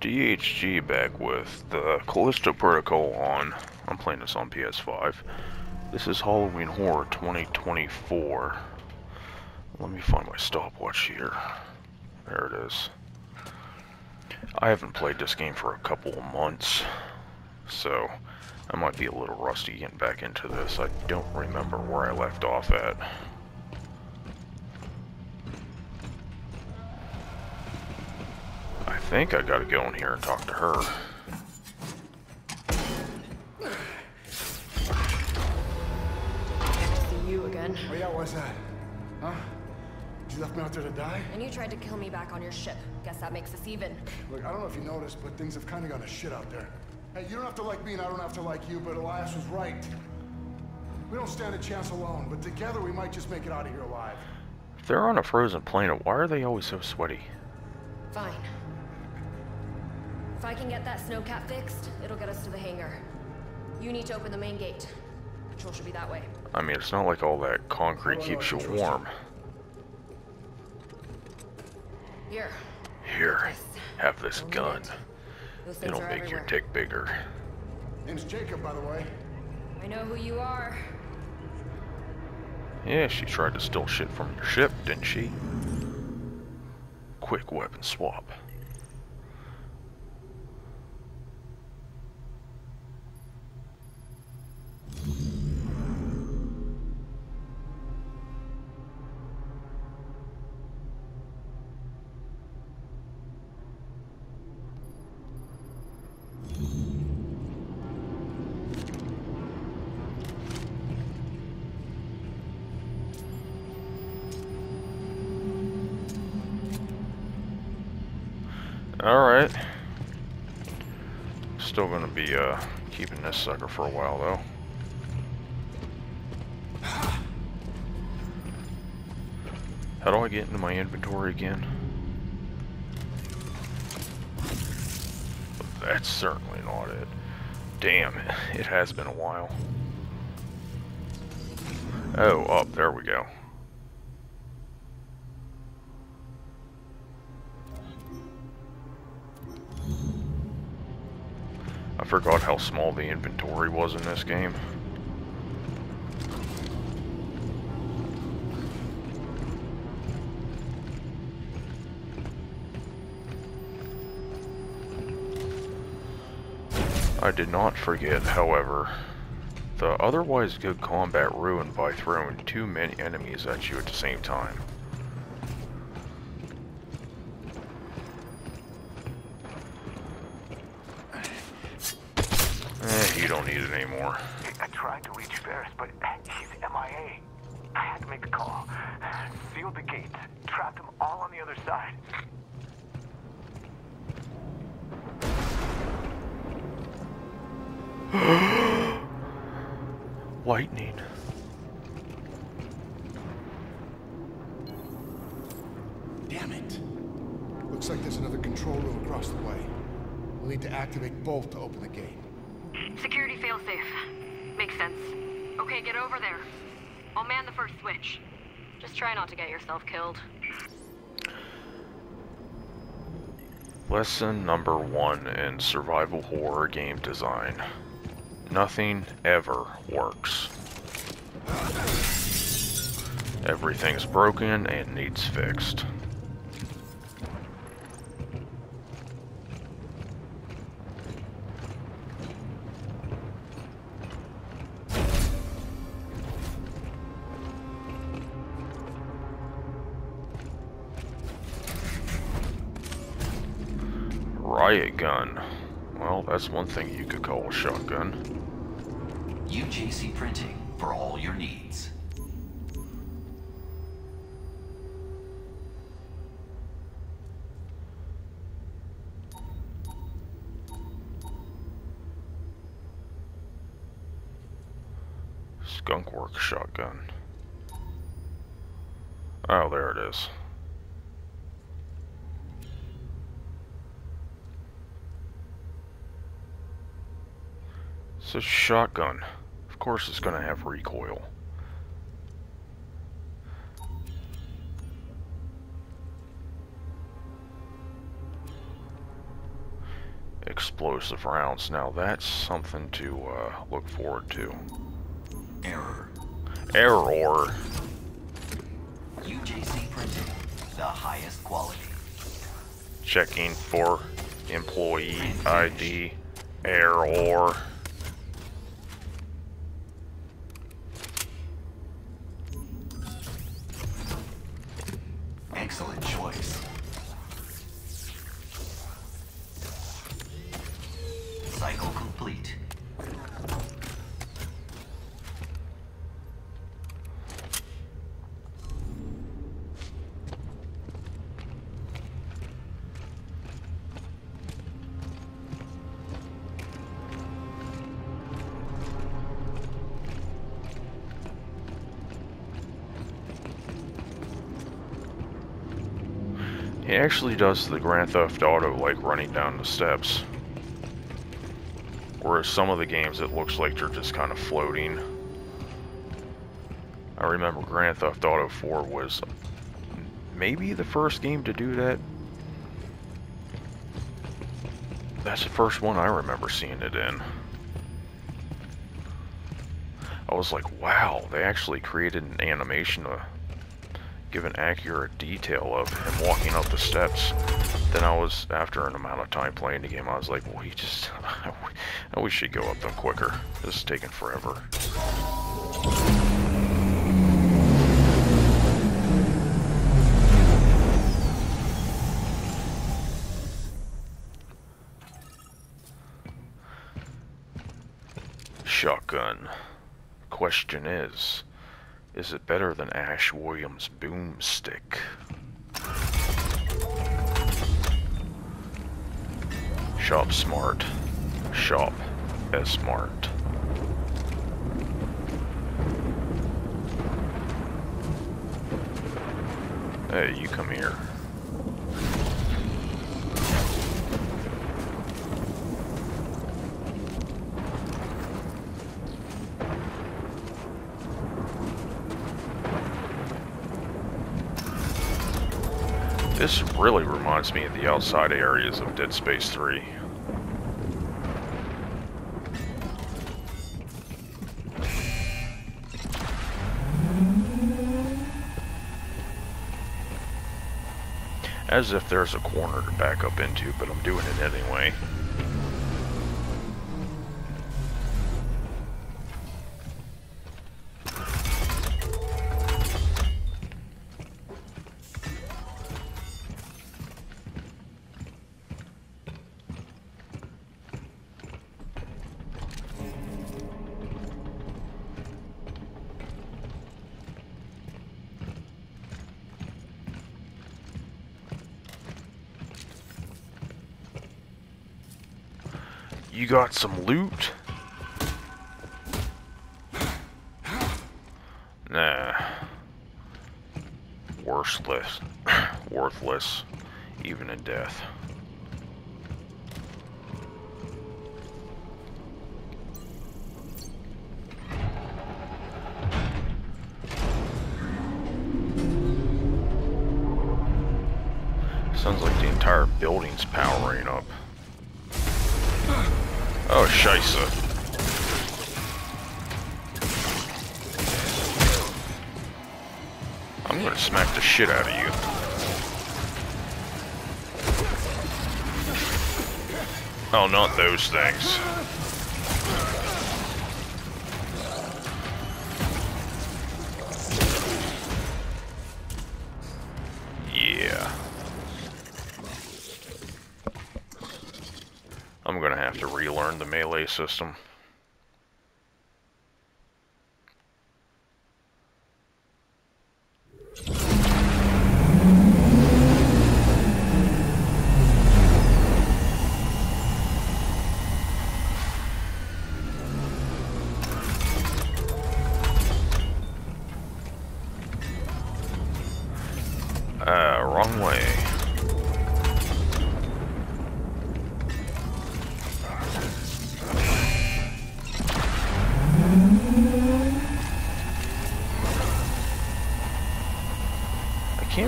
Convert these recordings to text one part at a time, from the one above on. DHG back with The Callisto Protocol on. I'm playing this on PS5. This is Halloween Horror 2024. Let me find my stopwatch here. There it is. I haven't played this game for a couple of months, so I might be a little rusty getting back into this. I don't remember where I left off at. I think I gotta go in here and talk to her. See you again. Oh yeah, what's that? Huh? You left me out there to die? And you tried to kill me back on your ship. Guess that makes us even. Look, I don't know if you noticed, but things have kinda gone to shit out there. Hey, you don't have to like me and I don't have to like you, but Elias was right. We don't stand a chance alone, but together we might just make it out of here alive. If they're on a frozen planet, why are they always so sweaty? Fine. If I can get that snowcap fixed, it'll get us to the hangar. You need to open the main gate. Patrol should be that way. I mean, it's not like all that concrete keeps you warm. Here. Have this gun. It'll make your dick bigger. Name's Jacob, by the way. I know who you are. Yeah, she tried to steal shit from your ship, didn't she? Quick weapon swap. Alright. Still gonna be keeping this sucker for a while though. How do I get into my inventory again? That's certainly not it. Damn, it has been a while. Oh, up, there we go. I forgot how small the inventory was in this game. I did not forget, however, the otherwise good combat ruined by throwing too many enemies at you at the same time. You don't need it anymore. I tried to reach Ferris, but he's MIA. I had to make the call. Sealed the gates, trapped them all on the other side. Lightning. Damn it. Looks like there's another control room across the way. We'll need to activate both to open the gate. Security failsafe. Makes sense. Okay, get over there. I'll man the first switch. Just try not to get yourself killed. Lesson number 1 in survival horror game design. Nothing ever works. Everything's broken and needs fixed. Riot gun. Well, that's one thing you could call a shotgun. UJC printing for all your needs. Skunkworks shotgun. Oh, there it is. It's a shotgun. Of course it's gonna have recoil. explosive rounds. Now that's something to look forward to. Error. UJC printed, the highest quality. Checking for employee ID. Error. Excellent choice. Cycle complete. He actually does the Grand Theft Auto like running down the steps. Whereas some of the games it looks like they're just kind of floating. I remember Grand Theft Auto 4 was maybe the first game to do that. That's the first one I remember seeing it in. I was like, wow, they actually created an animation to give an accurate detail of him walking up the steps. Then I was, after an amount of time playing the game, I was like, well, he just, I wish he'd go up them quicker. This is taking forever. Shotgun. Question is it better than Ash Williams' boomstick? Shop smart. Shop as smart. Hey, you come here. This really reminds me of the outside areas of Dead Space 3. As if there's a corner to back up into, but I'm doing it anyway. You got some loot? Nah. Worthless. Worthless. Even in death. Sounds like the entire building's powering up. Oh, Scheiße. I'm gonna smack the shit out of you. Oh, not those things. I'm gonna have to relearn the melee system. Wrong way.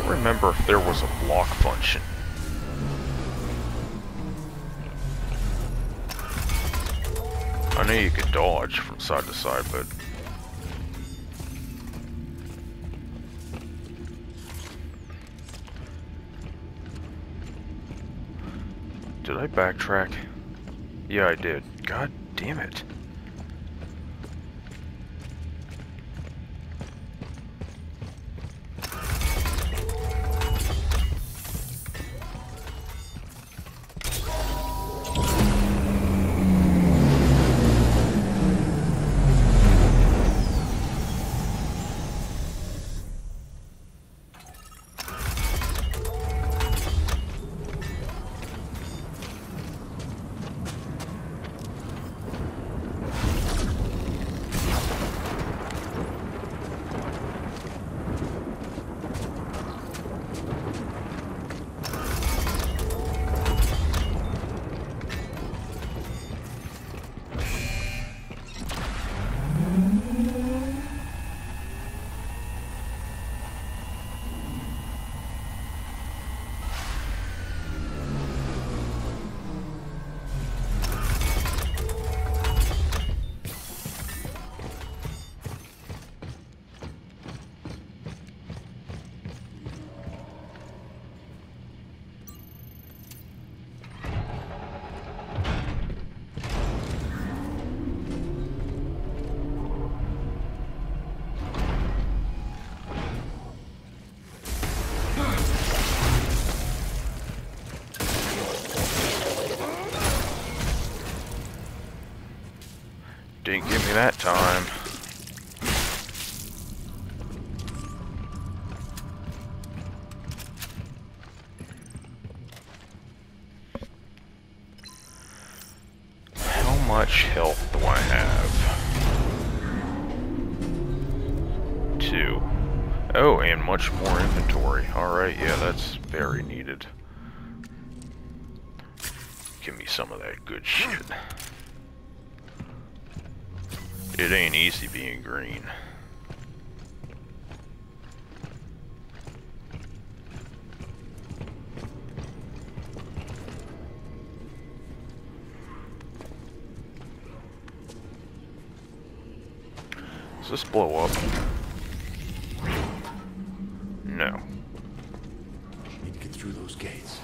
Remember if there was a block function. I know you could dodge from side to side, but... Did I backtrack? Yeah, I did. God damn it. Didn't give me that time. How much health do I have? 2. Oh, and much more inventory. Alright, yeah, that's very needed. Give me some of that good shit. It ain't easy being green. Does this blow up? No. You need to get through those gates.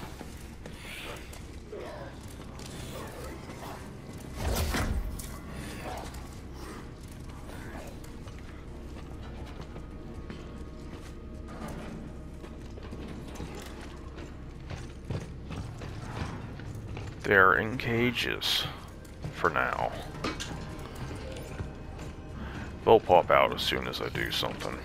They're in cages for now. They'll pop out as soon as I do something.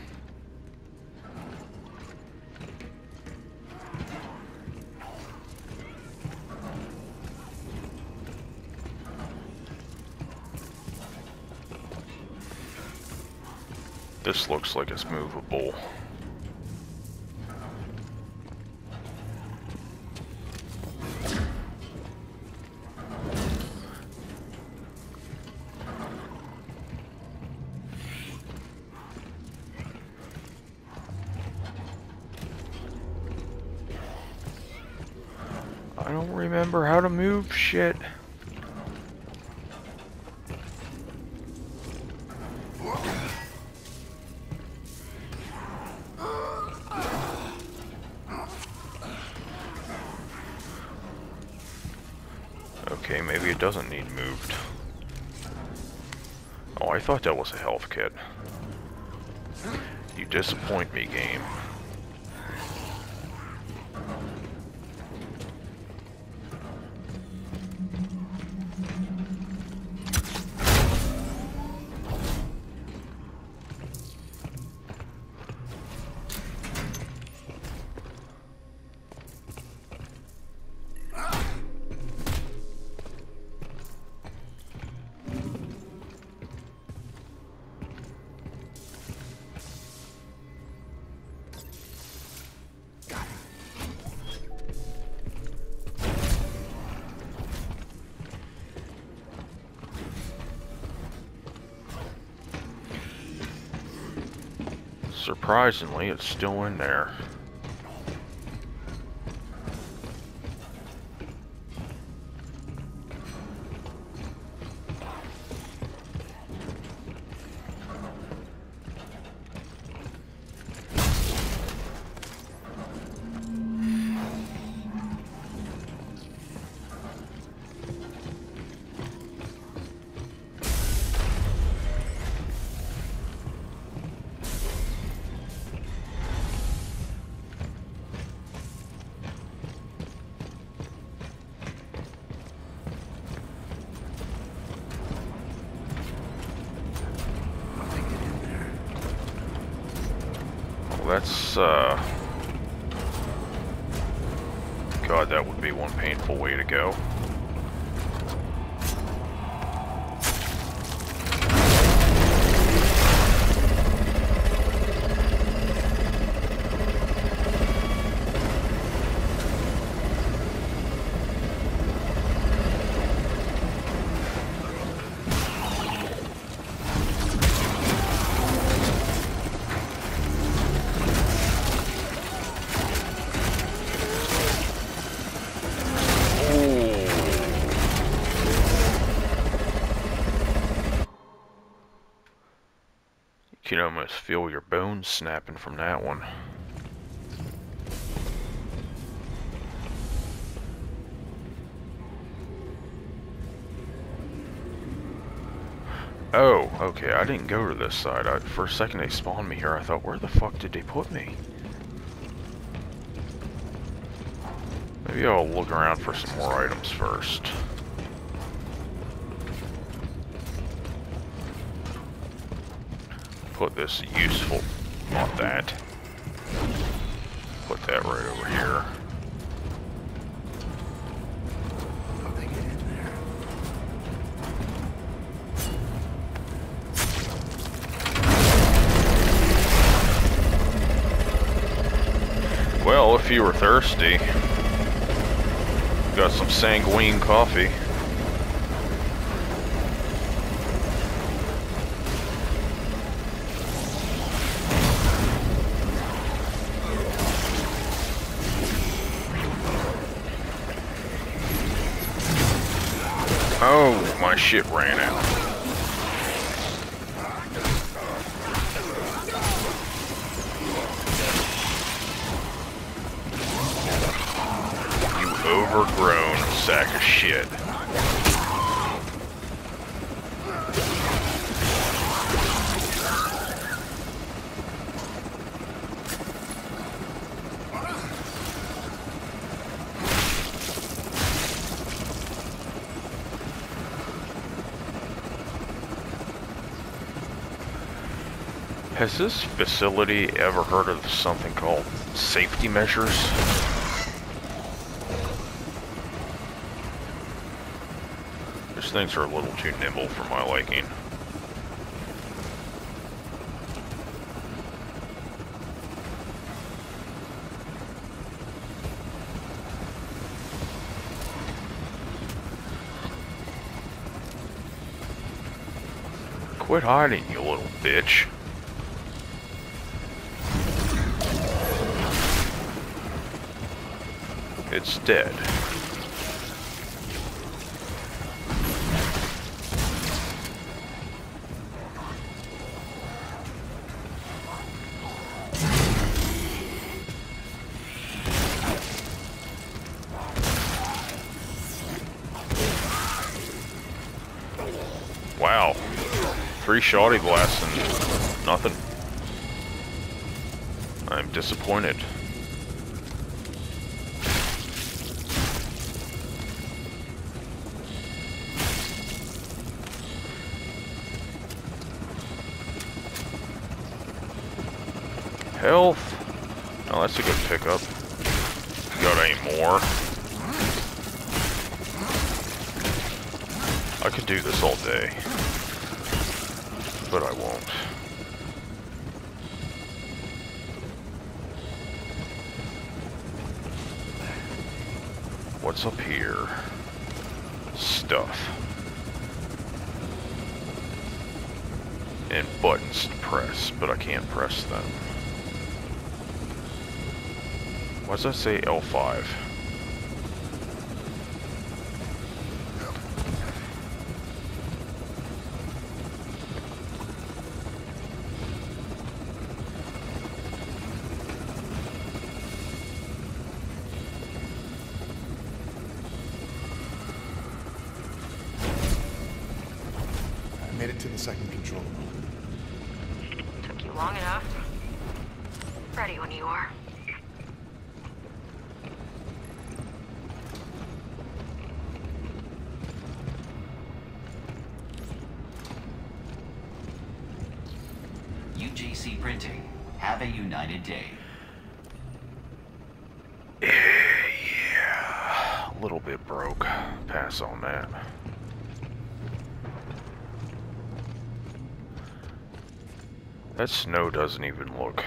This looks like it's movable. How to move shit. Okay, maybe it doesn't need moved. Oh, I thought that was a health kit. You disappoint me, game. Surprisingly, it's still in there. that's God, that would be one painful way to go. You can almost feel your bones snapping from that one. Oh, okay, I didn't go to this side. For a second they spawned me here. I thought, where the fuck did they put me? Maybe I'll look around for some more items first. Put this useful, not that. Put that right over here. How they get in there? Well, if you were thirsty, got some sanguine coffee. My shit ran out. You overgrown sack of shit. Has this facility ever heard of something called safety measures? These things are a little too nimble for my liking. Quit hiding, you little bitch. It's dead. Wow. 3 shotty blasts and nothing. I'm disappointed. Health. Oh, that's a good pickup. Got any more? I could do this all day, but I won't. What's up here? Stuff. And buttons to press, but I can't press them. Why does that say L5? I made it to the second control room. Took you long enough. Ready when you are. UGC printing. Have a united day. Yeah, a little bit broke. Pass on that. That snow doesn't even look...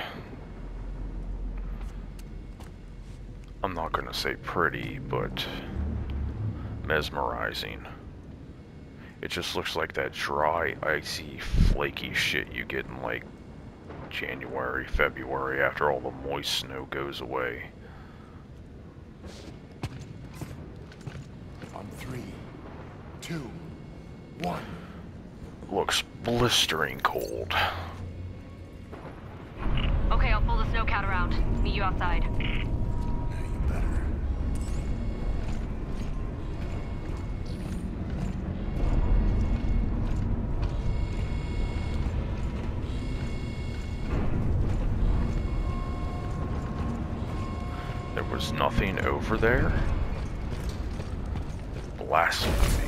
I'm not gonna say pretty, but mesmerizing. It just looks like that dry, icy, flaky shit you get in like January, February after all the moist snow goes away. On 3, 2, 1. Looks blistering cold. Okay, I'll pull the snowcat around. Meet you outside. Now you better. There was nothing over there? Blasphemy.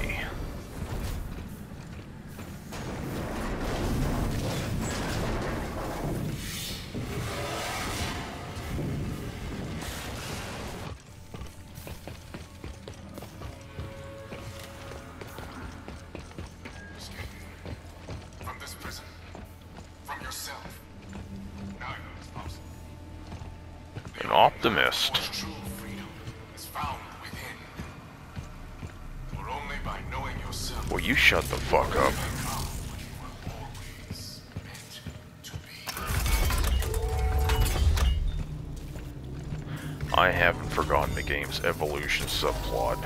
Optimist. True freedom is found within. For only by knowing yourself. Well, you shut the fuck up. I haven't forgotten the game's evolution subplot.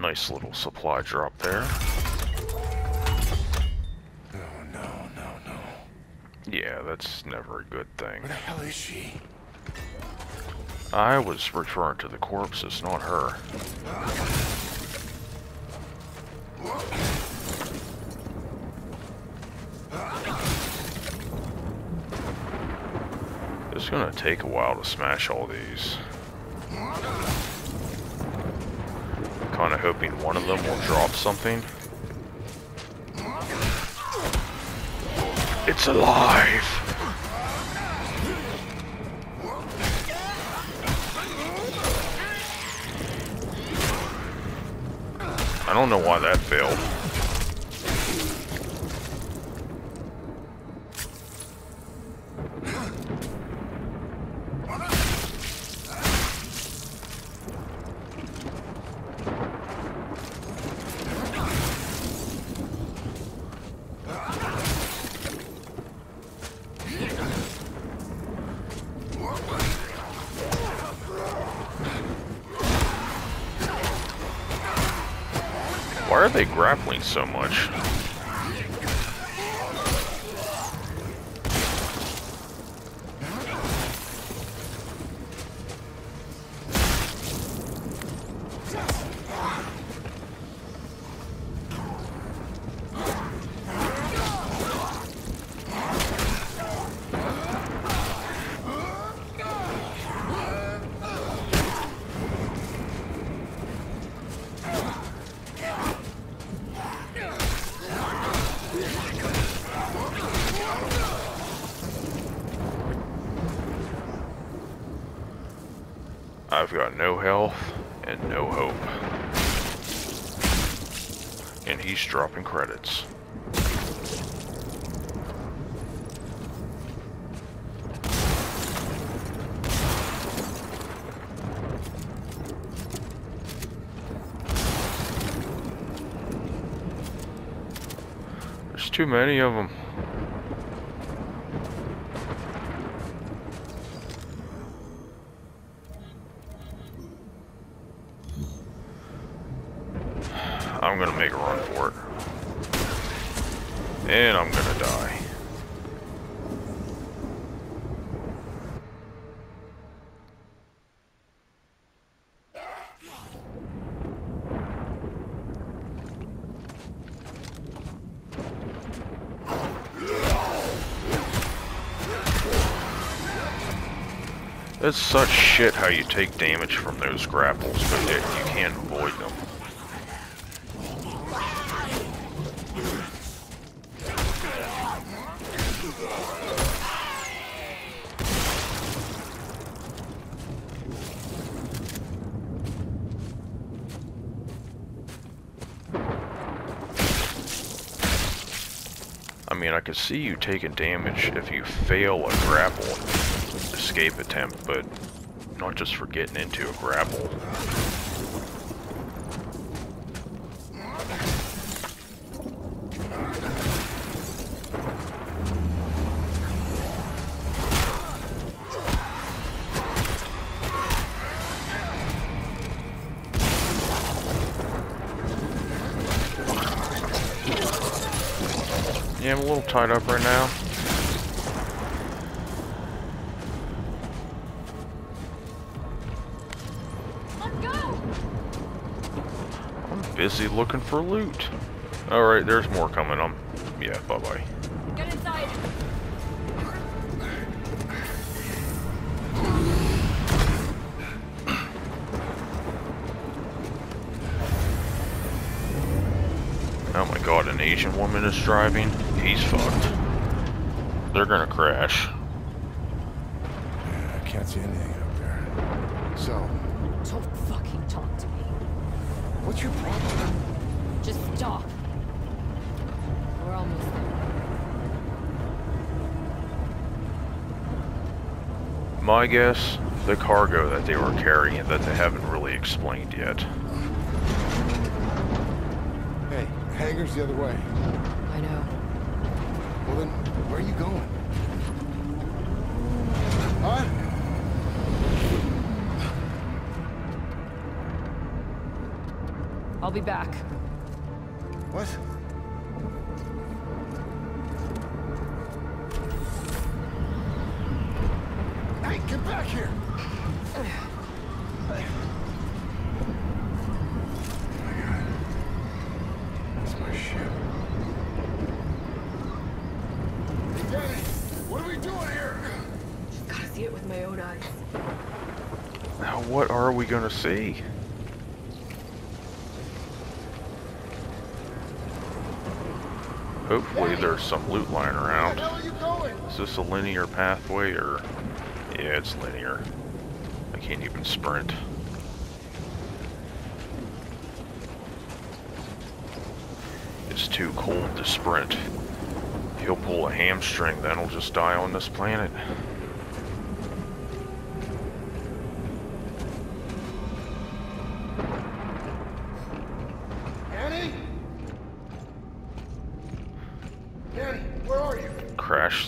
Nice little supply drop there. No, no, no, no. Yeah, that's never a good thing. Where the hell is she? I was referring to the corpses, not her. It's gonna take a while to smash all these. Kinda hoping one of them will drop something. It's alive! I don't know why that failed. Why are they grappling so much? I've got no health and no hope. And he's dropping credits. There's too many of them. I'm gonna make a run for it. And I'm gonna die. It's such shit how you take damage from those grapples, but yet you can't avoid them. I mean, I could see you taking damage if you fail a grapple escape attempt, but not just for getting into a grapple. Yeah, I'm a little tied up right now. Busy looking for loot. Alright, there's more coming. Yeah, bye-bye. Get inside. Oh my god, an Asian woman is driving? He's fucked. They're gonna crash. Yeah, I can't see anything up there. So... don't fucking talk to me. What's your problem? Just stop. We're almost there. My guess, the cargo that they were carrying that they haven't really explained yet. Hey, hangar's the other way. I know. Well then, where are you going? Huh? I'll be back. What? Hey, get back here! Oh my god. That's my ship. Hey, Daddy! What are we doing here? Just gotta see it with my own eyes. Now, what are we gonna see? Hopefully there's some loot lying around. Is this a linear pathway or... yeah, it's linear. I can't even sprint. It's too cold to sprint. He'll pull a hamstring, then he'll just die on this planet.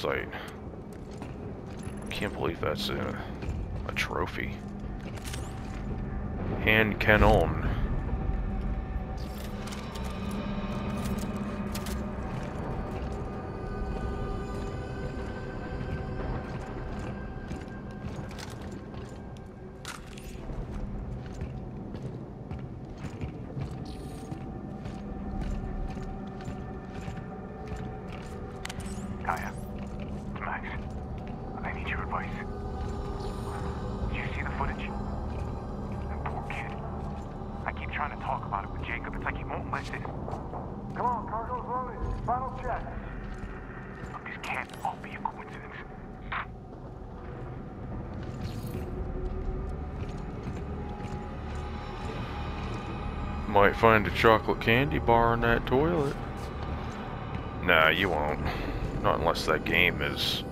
Site. Can't believe that's a trophy. Hand cannon. Might find a chocolate candy bar in that toilet. Nah, you won't. Not unless that game is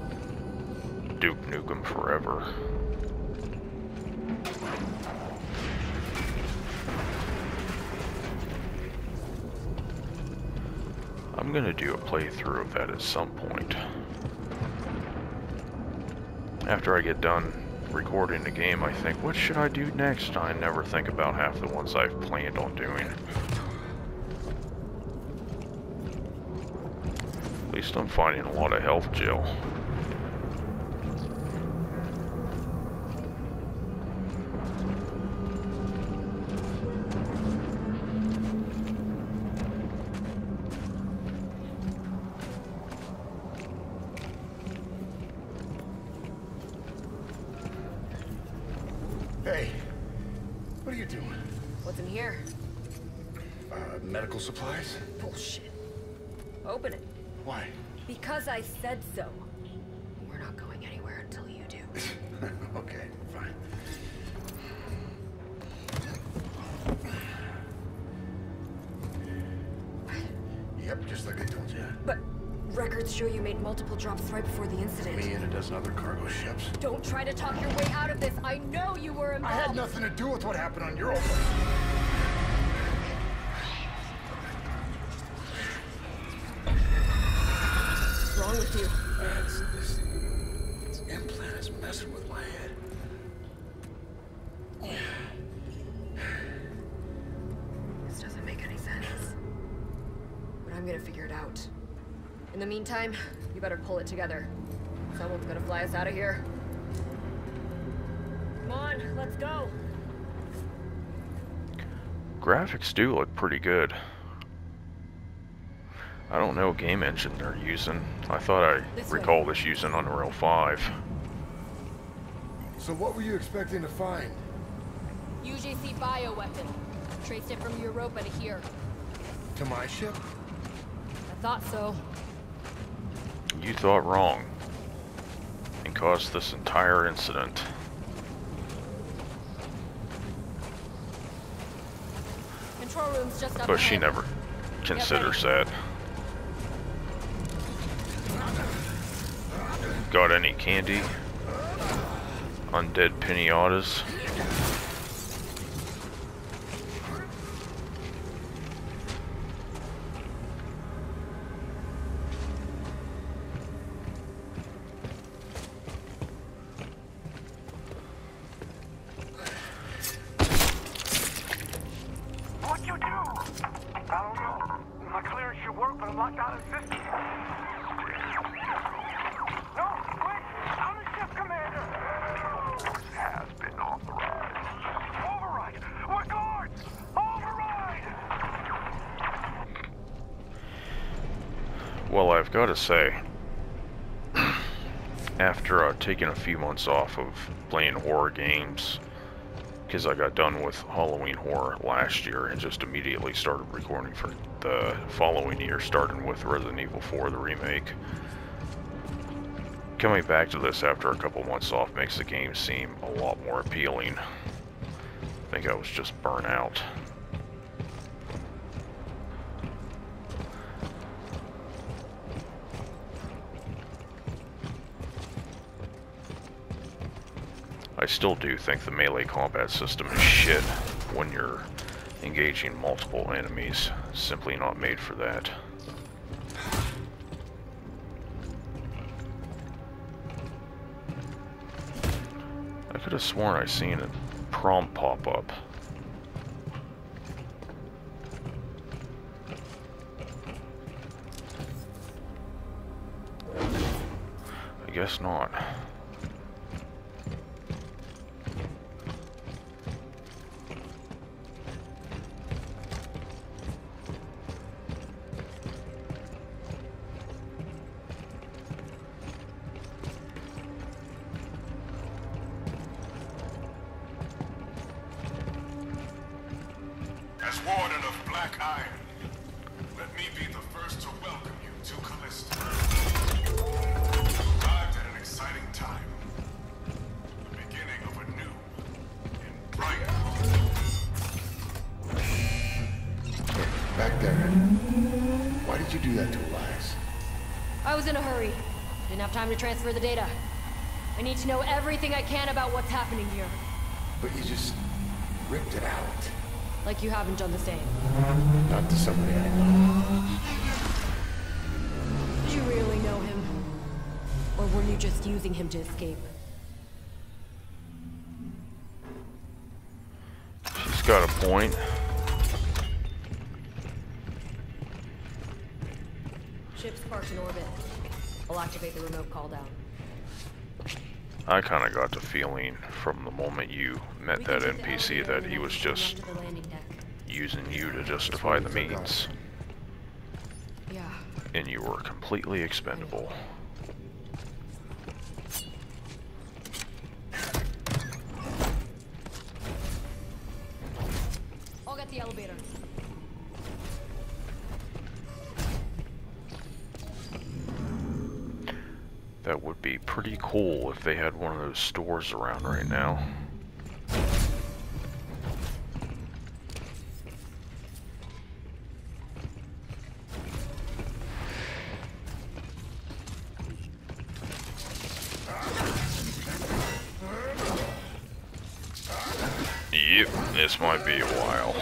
Duke Nukem Forever. I'm gonna do a playthrough of that at some point. After I get done recording the game, I think, what should I do next? I never think about half the ones I've planned on doing. At least I'm finding a lot of health gel. do. What's in here? Medical supplies? Bullshit. Open it. Why? Because I said so. We're not going anywhere until you do. Okay, fine. Yep, just like I told you. But records show you made multiple drops right before the incident. Me and a dozen other cargo ships. Don't try to talk your way out of this. I know you were involved. I had nothing to do with what happened on Europa. What's wrong with you? This implant is messing with my head. I'm gonna figure it out. In the meantime, you better pull it together. Someone's gonna fly us out of here. Come on, let's go. Graphics do look pretty good. I don't know what game engine they're using. I thought I recall this using Unreal 5. So what were you expecting to find? UGC bioweapon. Traced it from Europa to here. To my ship? Thought so. You thought wrong and caused this entire incident. Control room's just up. But she never considers that. Got any candy? Undead pinatas? Gotta say, after taking a few months off of playing horror games, because I got done with Halloween Horror last year and just immediately started recording for the following year, starting with Resident Evil 4, the remake. Coming back to this after a couple months off makes the game seem a lot more appealing. I think I was just burnt out. I still do think the melee combat system is shit when you're engaging multiple enemies. Simply not made for that. I could have sworn I seen a prompt pop up. I guess not. Warden of Black Iron, let me be the first to welcome you to Callisto. You arrived at an exciting time, the beginning of a new and brighter. Back there, why did you do that to Elias? I was in a hurry. Didn't have time to transfer the data. I need to know everything I can about what's happening here. But you just ripped it out. Like you haven't done the same. Not to somebody I know. Did you really know him? Or were you just using him to escape? She's got a point. Ship's parked in orbit. I'll activate the remote call down. I kind of got the feeling from the moment you met that NPC that he was just using you to justify the means. Yeah. And you were completely expendable. That would be pretty cool if they had one of those stores around right now. Yep, this might be a while.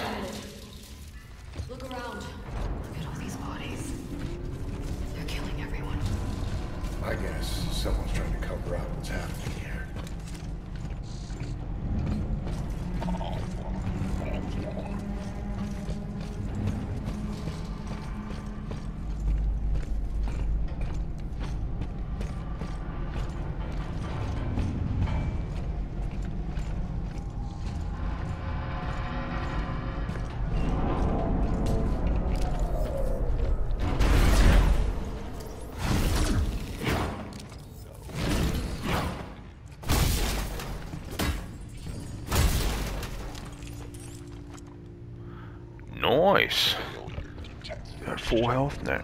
Nice. They're full health now.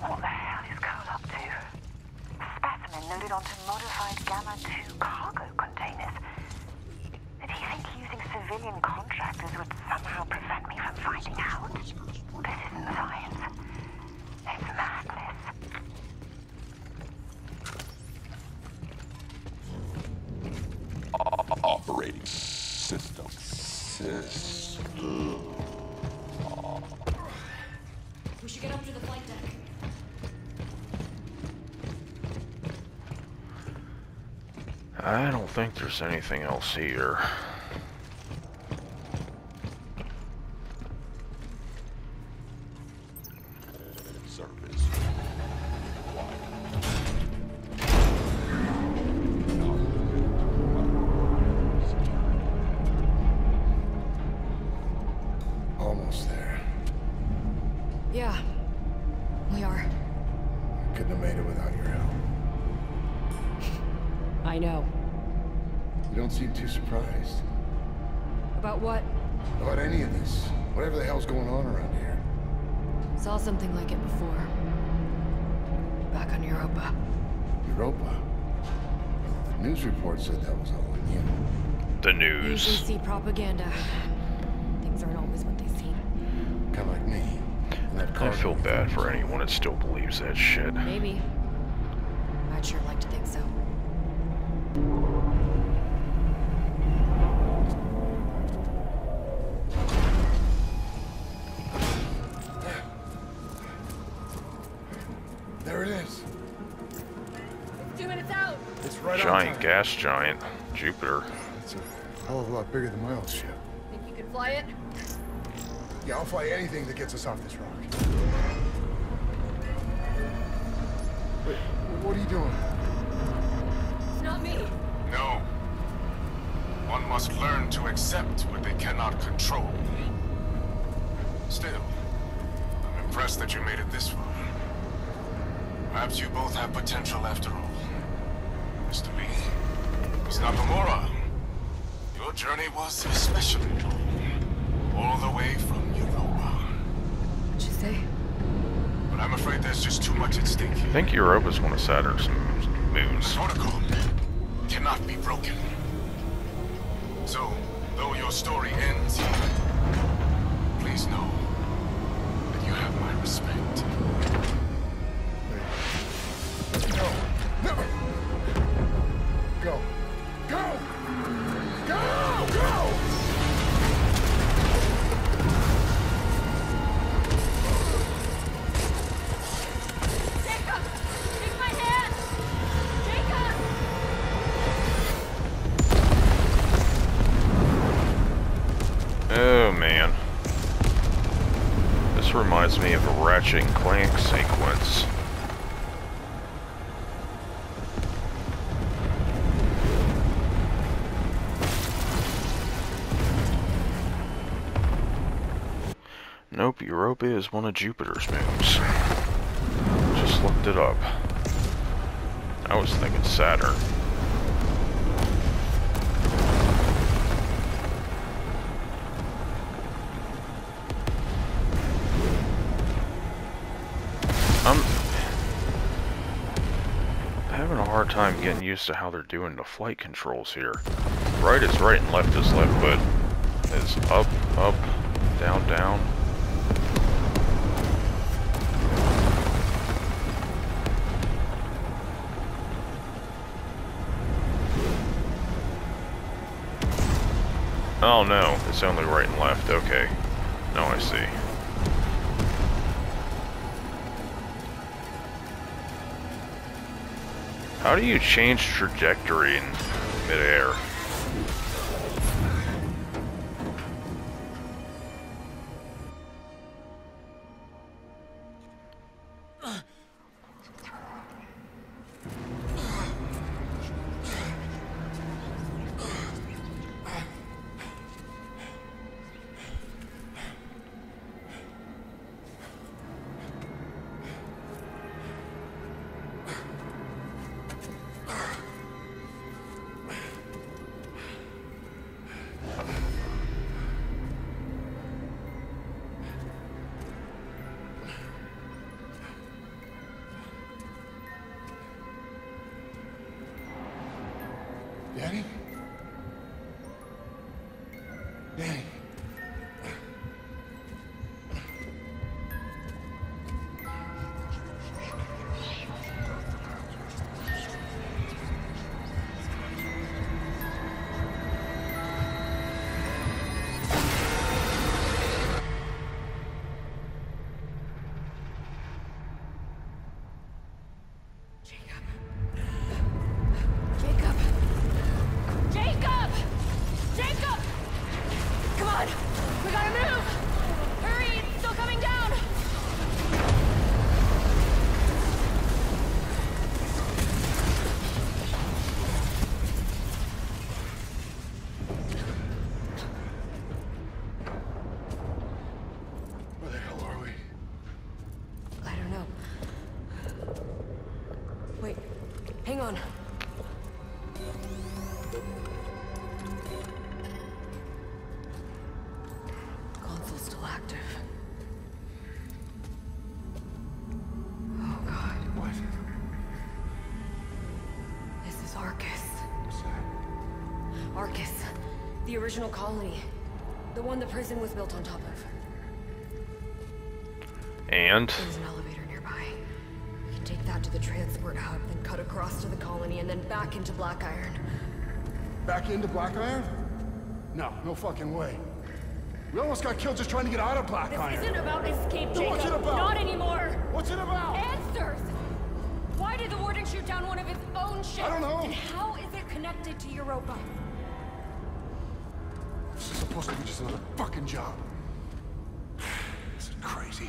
What the hell is Cole up to? Specimen loaded onto modified Gamma 2 cargo containers. Did he think using civilian contractors would somehow prevent me from finding out? This isn't science. It's madness. Operating system. We should get up to the flight deck. I don't think there's anything else here. Said that was all on you. The news. UGC propaganda. Things aren't always what they seem. Kind of like me. I feel bad for anyone that still believes that shit. Maybe. I'd sure like to think so. Gas giant, Jupiter. It's a hell of a lot bigger than my old ship. Think you can fly it? Yeah, I'll fly anything that gets us off this rock. Wait, what are you doing? It's not me. No. One must learn to accept what they cannot control. Still, I'm impressed that you made it this far. Perhaps you both have potential after all. Mr. Lee, Ms. Nakamura, your journey was especially long, all the way from Europa. What'd you say? But I'm afraid there's just too much at stake here. I think Europa's one of Saturn's moons. The protocol cannot be broken. So, though your story ends, please know that you have my respect. Reminds me of a Ratchet and Clank sequence. Nope, Europa is one of Jupiter's moons. Just looked it up. I was thinking Saturn. hard time getting used to how they're doing the flight controls here. Right is right and left is left, but it's up, up, down, down. Oh no, it's only right and left, okay. Now I see. How do you change trajectory in midair? Original colony, the one the prison was built on top of. And there's an elevator nearby. We can take that to the transport hub, then cut across to the colony, and then back into Black Iron. Back into Black Iron? No, no fucking way. We almost got killed just trying to get out of Black Iron. This isn't about escape, Jacob. What's it about? Not anymore. What's it about? Answers. Why did the warden shoot down one of his own ships? I don't know. And how is it connected to Europa? Supposed to be just another fucking job. This is crazy.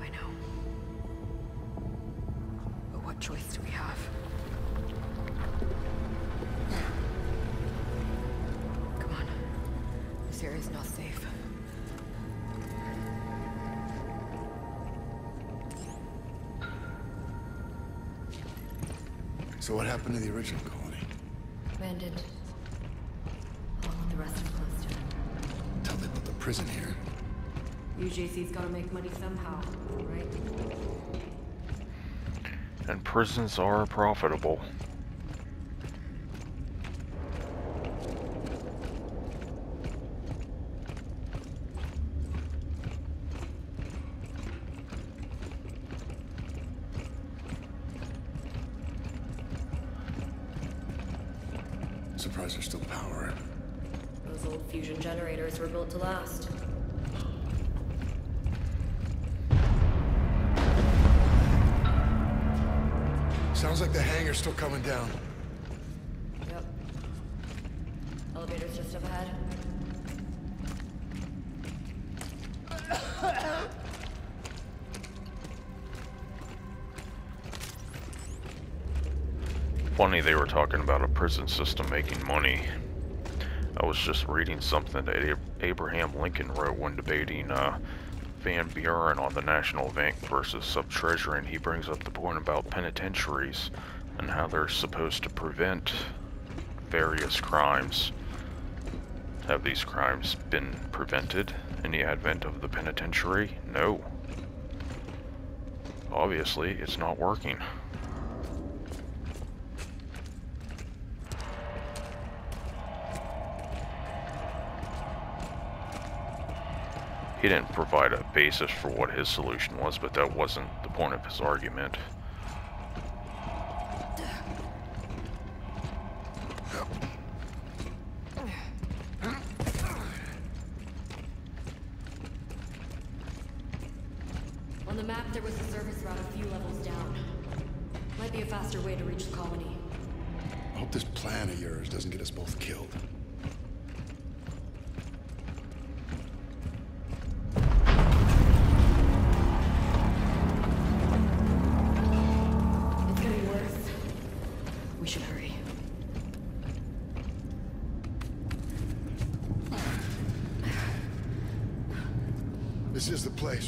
I know. But what choice do we have? Come on. This area is not safe. So what happened to the original colony? Abandoned. Prison here. UJC's gotta make money somehow, right? And prisons are profitable. Surprised there's still power. Those old fusion generators were built to last. Sounds like the hangar's still coming down. Yep. Elevator's just up ahead. Funny they were talking about a prison system making money. I was just reading something that Abraham Lincoln wrote when debating Van Buren on the National Bank versus Sub-Treasury, and he brings up the point about penitentiaries and how they're supposed to prevent various crimes. Have these crimes been prevented in the advent of the penitentiary? No. Obviously, it's not working. He didn't provide a basis for what his solution was, but that wasn't the point of his argument. On the map, there was a service route a few levels down. Might be a faster way to reach the colony. I hope this plan of yours doesn't get us both killed.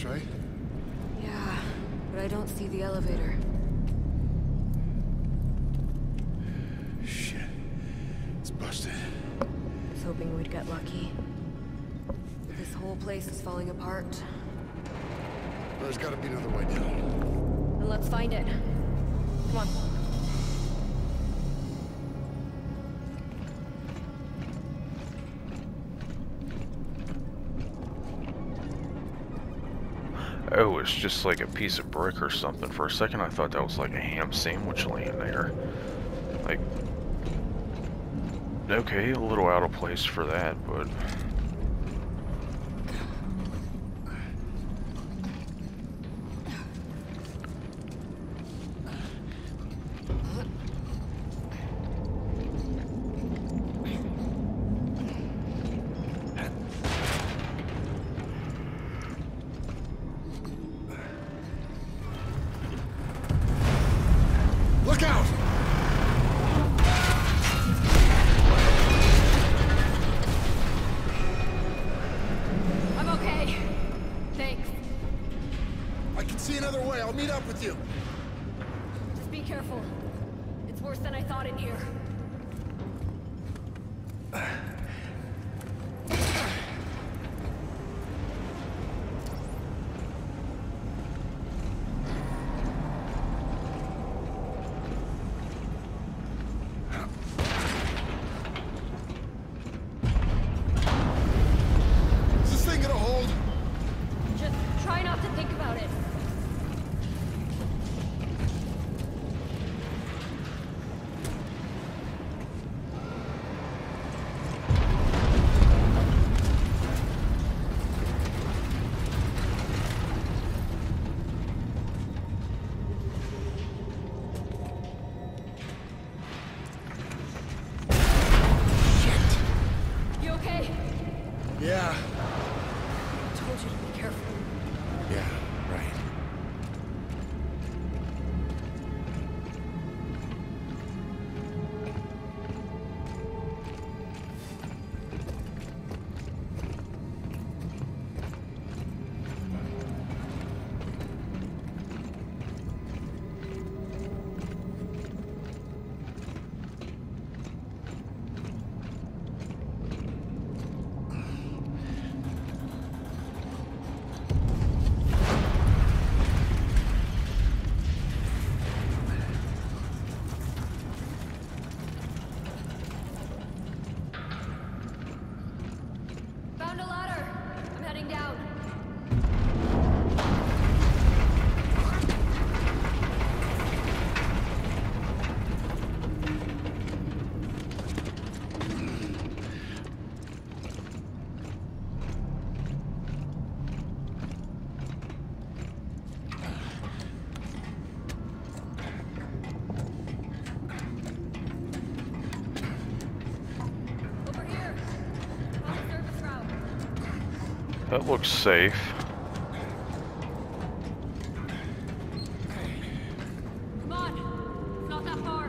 Right? Yeah, but I don't see the elevator. Shit. It's busted. I was hoping we'd get lucky. This whole place is falling apart. There's gotta be another way down. Then let's find it. Come on. Oh, it's just like a piece of brick or something. For a second, I thought that was like a ham sandwich laying there. Like, okay, a little out of place for that, but... That looks safe. Come on, it's not that far.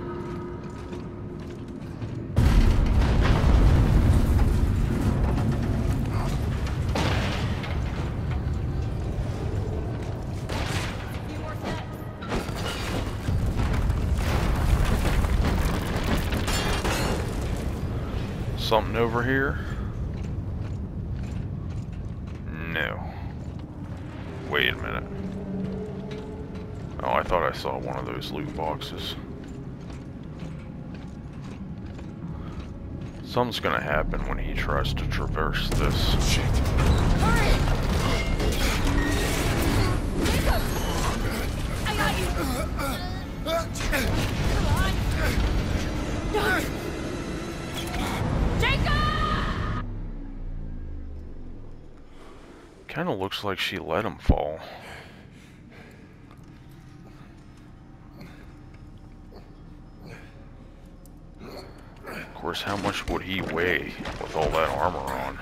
A few more steps. Something over here. Wait a minute. Oh, I thought I saw one of those loot boxes. Something's gonna happen when he tries to traverse this. Shit. Hurry! Kinda looks like she let him fall. Of course, how much would he weigh with all that armor on?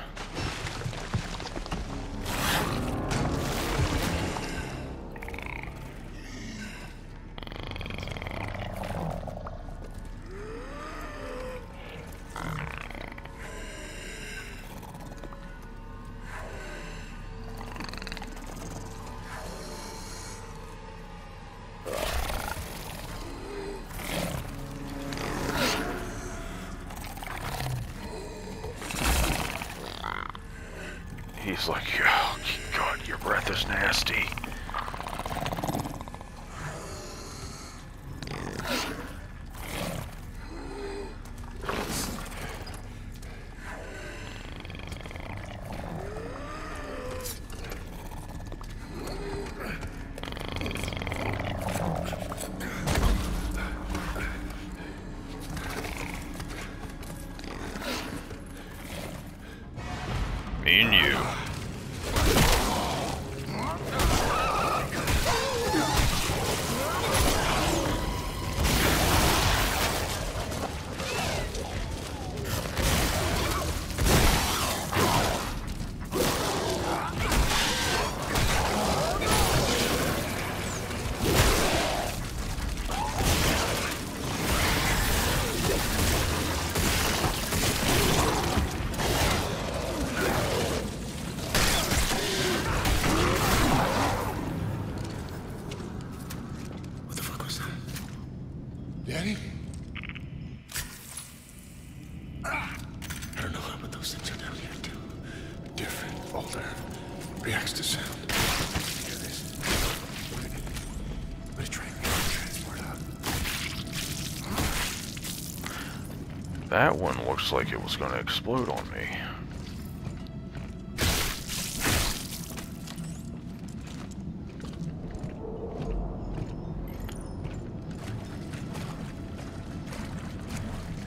That one looks like it was going to explode on me.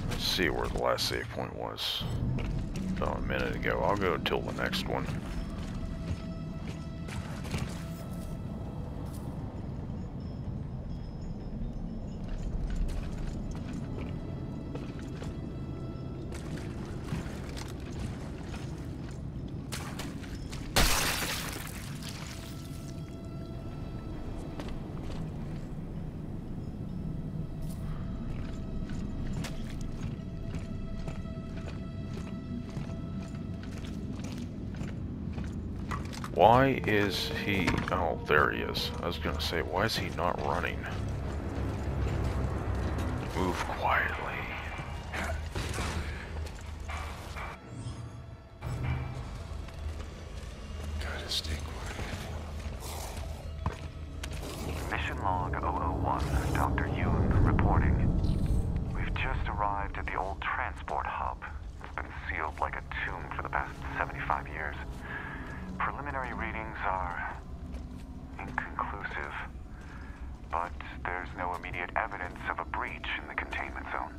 Let's see where the last save point was. About a minute ago. I'll go till the next one. Why is he... oh, there he is. I was gonna say, why is he not running? Move quietly. Gotta stay quiet. Mission log 001, Dr. Yoon reporting. We've just arrived at the old transport hub. It's been sealed like a tomb for the past 75 years. Preliminary readings are inconclusive, but there's no immediate evidence of a breach in the containment zone.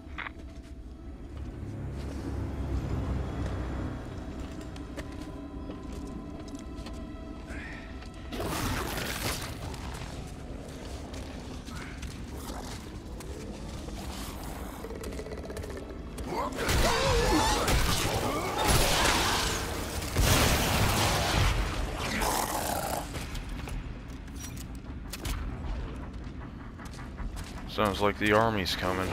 Sounds like the army's coming.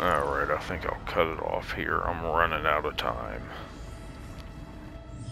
Alright, I think I'll cut it off here. I'm running out of time.